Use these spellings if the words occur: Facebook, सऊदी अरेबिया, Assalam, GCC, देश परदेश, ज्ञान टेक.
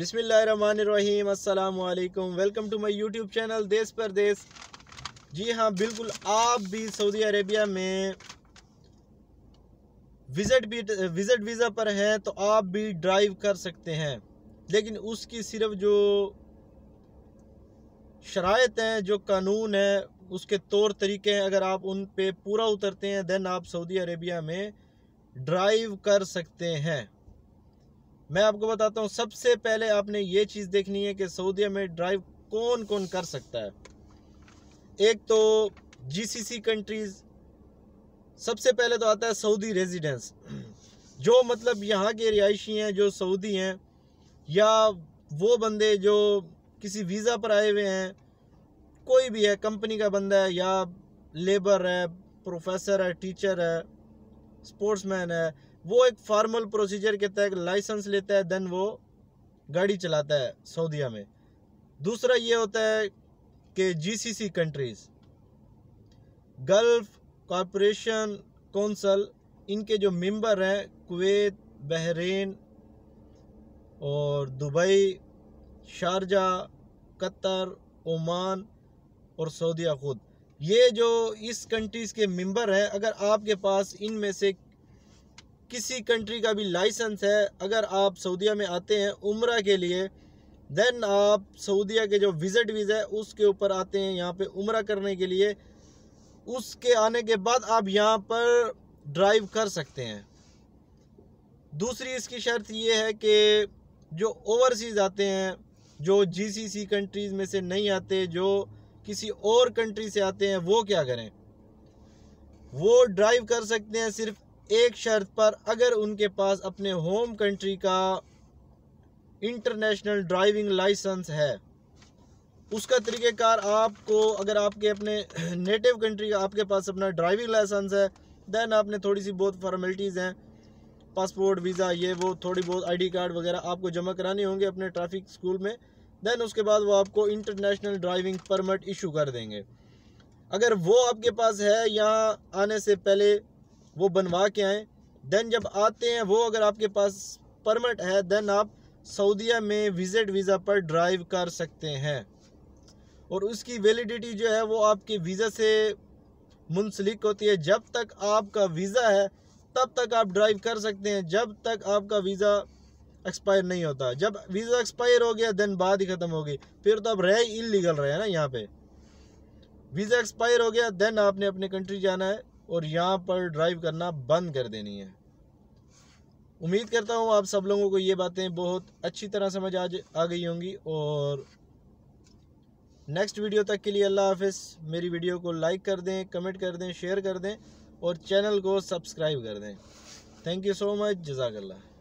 बिस्मिल्लाहिर्रहमानिर्रहीम, अस्सलाम वालेकुम। Welcome to my YouTube channel देश परदेश। जी हाँ, बिल्कुल आप भी सऊदी अरेबिया में विज़िट वीज़ा पर हैं तो आप भी ड्राइव कर सकते हैं, लेकिन उसकी सिर्फ जो शराइत हैं, जो कानून है, उसके तौर तरीके हैं, अगर आप उन पे पूरा उतरते हैं देन आप सऊदी अरेबिया में ड्राइव कर सकते हैं। मैं आपको बताता हूँ, सबसे पहले आपने ये चीज़ देखनी है कि सऊदीया में ड्राइव कौन कौन कर सकता है। एक तो जीसीसी कंट्रीज़, सबसे पहले तो आता है सऊदी रेजिडेंस, जो मतलब यहाँ के रिहायशी हैं, जो सऊदी हैं, या वो बंदे जो किसी वीज़ा पर आए हुए हैं, कोई भी है, कंपनी का बंदा है या लेबर है, प्रोफेसर है, टीचर है, स्पोर्ट्समैन है, वो एक फॉर्मल प्रोसीजर के तहत लाइसेंस लेता है, देन वो गाड़ी चलाता है सऊदीया में। दूसरा ये होता है कि GCC countries, Gulf corporation council, इनके जो मेंबर हैं कुवैत, बहरीन और दुबई, शारजा, कतर, ओमान और सऊदीया खुद, ये जो इस कंट्रीज़ के मेंबर हैं, अगर आपके पास इनमें से किसी कंट्री का भी लाइसेंस है, अगर आप सऊदीया में आते हैं उम्रा के लिए, देन आप सऊदीया के जो विज़िट वीज़ा है उसके ऊपर आते हैं यहाँ पे उम्रा करने के लिए। उसके आने के बाद आप यहाँ पर ड्राइव कर सकते हैं। दूसरी इसकी शर्त ये है कि जो ओवरसीज़ आते हैं, जो जीसीसी कंट्रीज़ में से नहीं आते, जो किसी और कंट्री से आते हैं, वो क्या करें, वो ड्राइव कर सकते हैं सिर्फ एक शर्त पर, अगर उनके पास अपने होम कंट्री का इंटरनेशनल ड्राइविंग लाइसेंस है। उसका तरीक़ेकार आपको, अगर आपके अपने नेटिव कंट्री का आपके पास अपना ड्राइविंग लाइसेंस है, दैन आपने थोड़ी सी बहुत फॉर्मेलिटीज़ हैं, पासपोर्ट, वीज़ा, ये वो, थोड़ी बहुत आईडी कार्ड वगैरह आपको जमा कराने होंगे अपने ट्रैफिक स्कूल में, दैन उसके बाद वो आपको इंटरनेशनल ड्राइविंग परमिट इशू कर देंगे। अगर वो आपके पास है, यहाँ आने से पहले वो बनवा के आएँ, देन जब आते हैं वो, अगर आपके पास परमिट है, देन आप सऊदीया में विज़िट वीज़ा पर ड्राइव कर सकते हैं। और उसकी वैलिडिटी जो है वो आपके वीज़ा से मुंसलिक होती है। जब तक आपका वीज़ा है तब तक आप ड्राइव कर सकते हैं, जब तक आपका वीज़ा एक्सपायर नहीं होता। जब वीज़ा एक्सपायर हो गया देन बात ही ख़त्म होगी, फिर तो आप इल्लीगल रहे ना। यहाँ पर वीज़ा एक्सपायर हो गया देन आपने अपने कंट्री जाना है और यहाँ पर ड्राइव करना बंद कर देनी है। उम्मीद करता हूँ आप सब लोगों को ये बातें बहुत अच्छी तरह समझ आ गई होंगी। और नेक्स्ट वीडियो तक के लिए अल्लाह हाफिज़। मेरी वीडियो को लाइक कर दें, कमेंट कर दें, शेयर कर दें और चैनल को सब्सक्राइब कर दें। थैंक यू सो मच, जज़ाकल्लाह।